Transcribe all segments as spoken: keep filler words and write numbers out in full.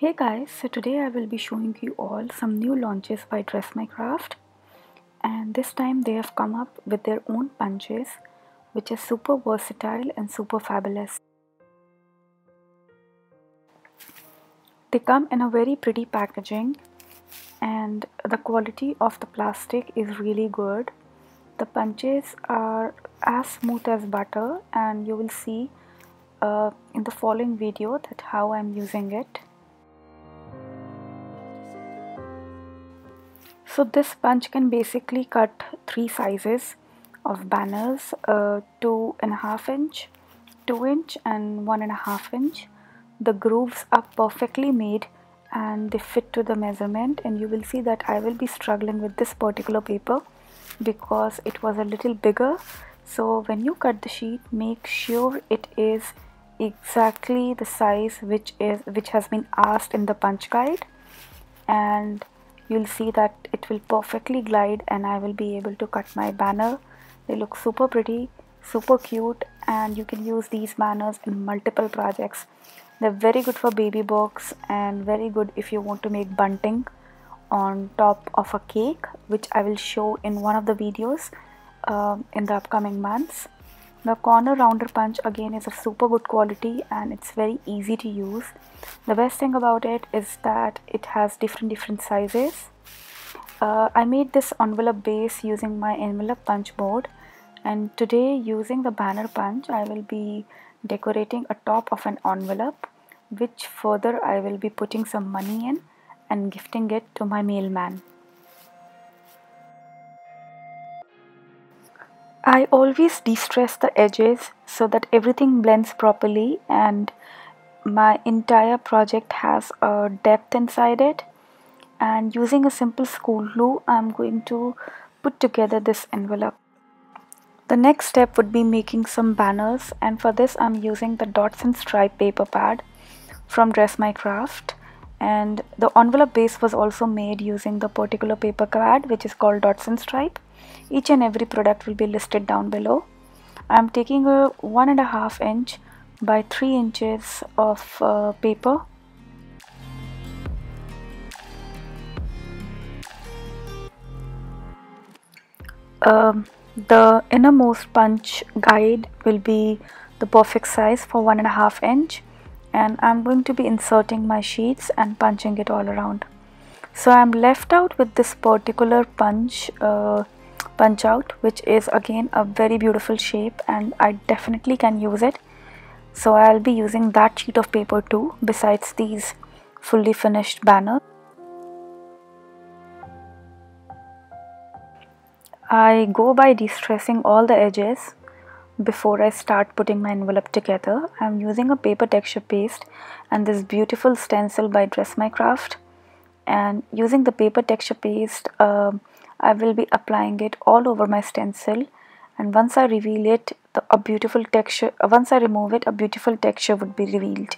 Hey guys, so today I will be showing you all some new launches by Dress My Craft, and this time they have come up with their own punches which is super versatile and super fabulous. They come in a very pretty packaging and the quality of the plastic is really good. The punches are as smooth as butter and you will see uh, in the following video that how I am using it. So this punch can basically cut three sizes of banners, uh, two and a half inch, two inch and one and a half inch. The grooves are perfectly made and they fit to the measurement, and you will see that I will be struggling with this particular paper because it was a little bigger. So when you cut the sheet, make sure it is exactly the size which is which has been asked in the punch guide, and you'll see that it will perfectly glide and I will be able to cut my banner. They look super pretty, super cute, and you can use these banners in multiple projects. They're very good for baby books and very good if you want to make bunting on top of a cake, which I will show in one of the videos uh, in the upcoming months. The corner rounder punch again is of super good quality and it's very easy to use. The best thing about it is that it has different different sizes. Uh, I made this envelope base using my envelope punch board, and today using the banner punch I will be decorating a top of an envelope, which further I will be putting some money in and gifting it to my mailman. I always de-stress the edges so that everything blends properly and my entire project has a depth inside it, and using a simple school glue I'm going to put together this envelope. The next step would be making some banners, and for this I'm using the dots and stripe paper pad from Dress My Craft, and the envelope base was also made using the particular paper pad which is called dots and stripe. Each and every product will be listed down below. I am taking a one and a half inch by three inches of uh, paper. Um, the innermost punch guide will be the perfect size for one and a half inch, and I am going to be inserting my sheets and punching it all around. So I am left out with this particular punch. Uh, punch out, which is again a very beautiful shape and I definitely can use it, so I'll be using that sheet of paper too besides these fully finished banners. I go by de-stressing all the edges before I start putting my envelope together. I'm using a paper texture paste and this beautiful stencil by Dress My Craft, and using the paper texture paste uh, I will be applying it all over my stencil, and once I reveal it the, a beautiful texture uh, once I remove it a beautiful texture would be revealed.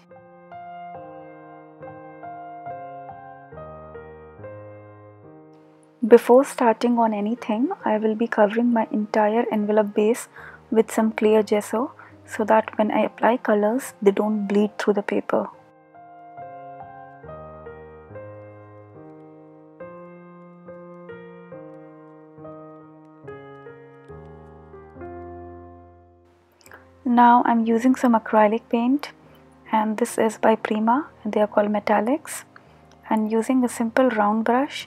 Before starting on anything I will be covering my entire envelope base with some clear gesso so that when I apply colors they don't bleed through the paper. Now I'm using some acrylic paint, and this is by Prima and they are called metallics, and using a simple round brush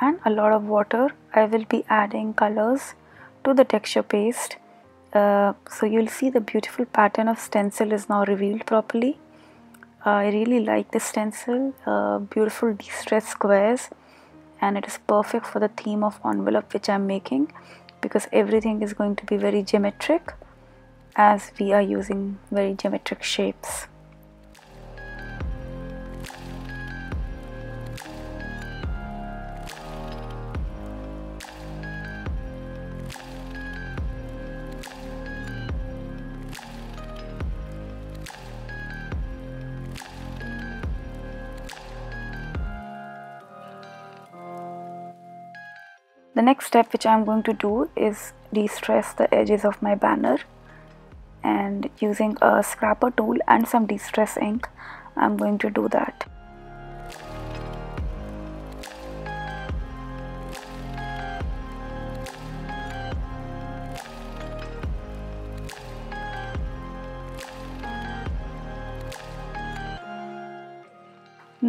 and a lot of water I will be adding colors to the texture paste, uh, so you'll see the beautiful pattern of stencil is now revealed properly. uh, I really like this stencil, uh, beautiful de-stress squares, and it is perfect for the theme of envelope which I'm making because everything is going to be very geometric, as we are using very geometric shapes. The next step which I am going to do is de-stress the edges of my banner, and using a scraper tool and some de-stress ink I'm going to do that.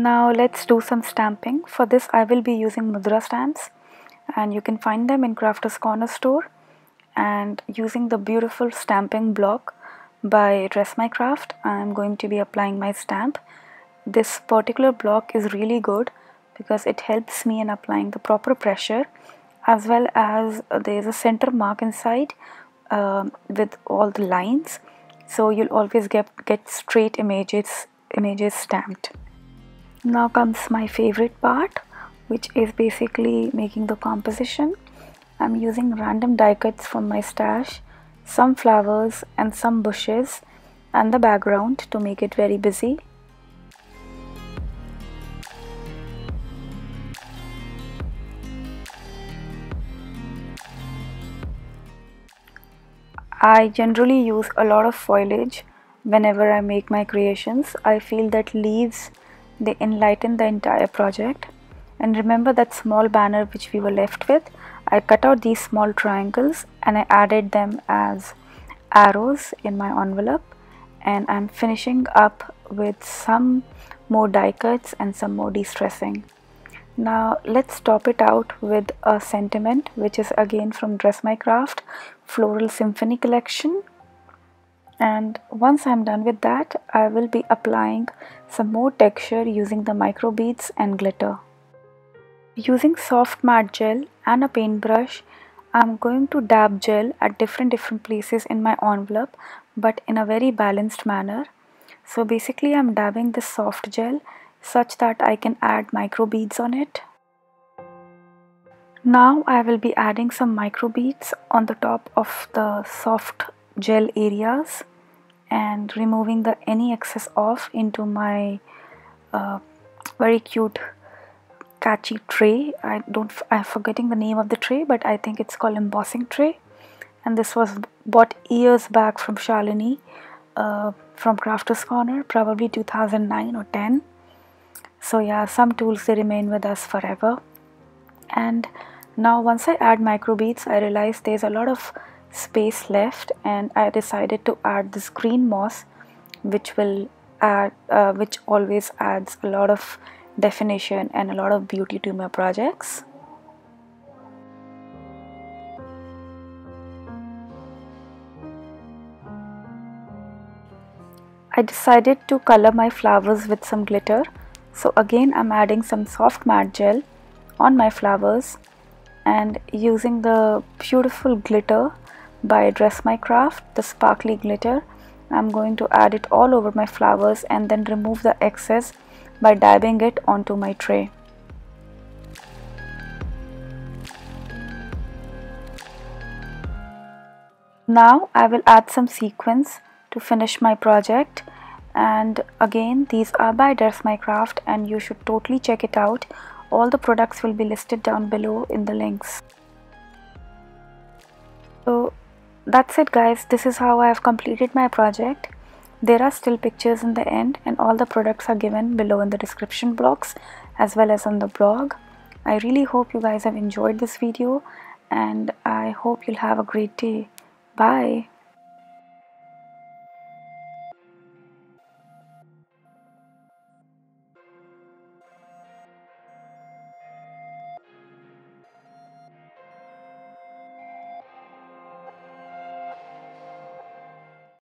Now let's do some stamping. For this I will be using mudra stamps, and you can find them in Crafters Corner store, and using the beautiful stamping block by Dress My Craft I am going to be applying my stamp. This particular block is really good because it helps me in applying the proper pressure, as well as there is a center mark inside um, with all the lines, so you'll always get, get straight images, images stamped. Now comes my favorite part, which is basically making the composition. I'm using random die cuts from my stash, some flowers and some bushes and the background to make it very busy. I generally use a lot of foliage whenever I make my creations. I feel that leaves, they enlighten the entire project. And remember that small banner which we were left with, I cut out these small triangles and I added them as arrows in my envelope, and I'm finishing up with some more die cuts and some more de-stressing. Now let's top it out with a sentiment, which is again from Dress My Craft Floral Symphony collection. And once I'm done with that, I will be applying some more texture using the micro beads and glitter. Using soft matte gel and a paintbrush, I'm going to dab gel at different different places in my envelope, but in a very balanced manner. So basically I'm dabbing this soft gel such that I can add micro beads on it. Now I will be adding some micro beads on the top of the soft gel areas and removing the any excess off into my uh, very cute catchy tray. I don't I'm forgetting the name of the tray, but I think it's called embossing tray, and this was bought years back from Shalini uh, from Crafters Corner, probably two thousand nine or ten. So yeah, some tools, they remain with us forever. And now once I add micro beads, I realize there's a lot of space left, and I decided to add this green moss, which will add uh, which always adds a lot of definition and a lot of beauty to my projects. I decided to color my flowers with some glitter, so again I'm adding some soft matte gel on my flowers and using the beautiful glitter by Dress My Craft, the sparkly glitter. I'm going to add it all over my flowers and then remove the excess by dabbing it onto my tray. Now I will add some sequins to finish my project, and again these are by Dress My Craft and you should totally check it out. All the products will be listed down below in the links. So that's it guys, this is how I have completed my project. There are still pictures in the end, and all the products are given below in the description box as well as on the blog. I really hope you guys have enjoyed this video, and I hope you'll have a great day. Bye.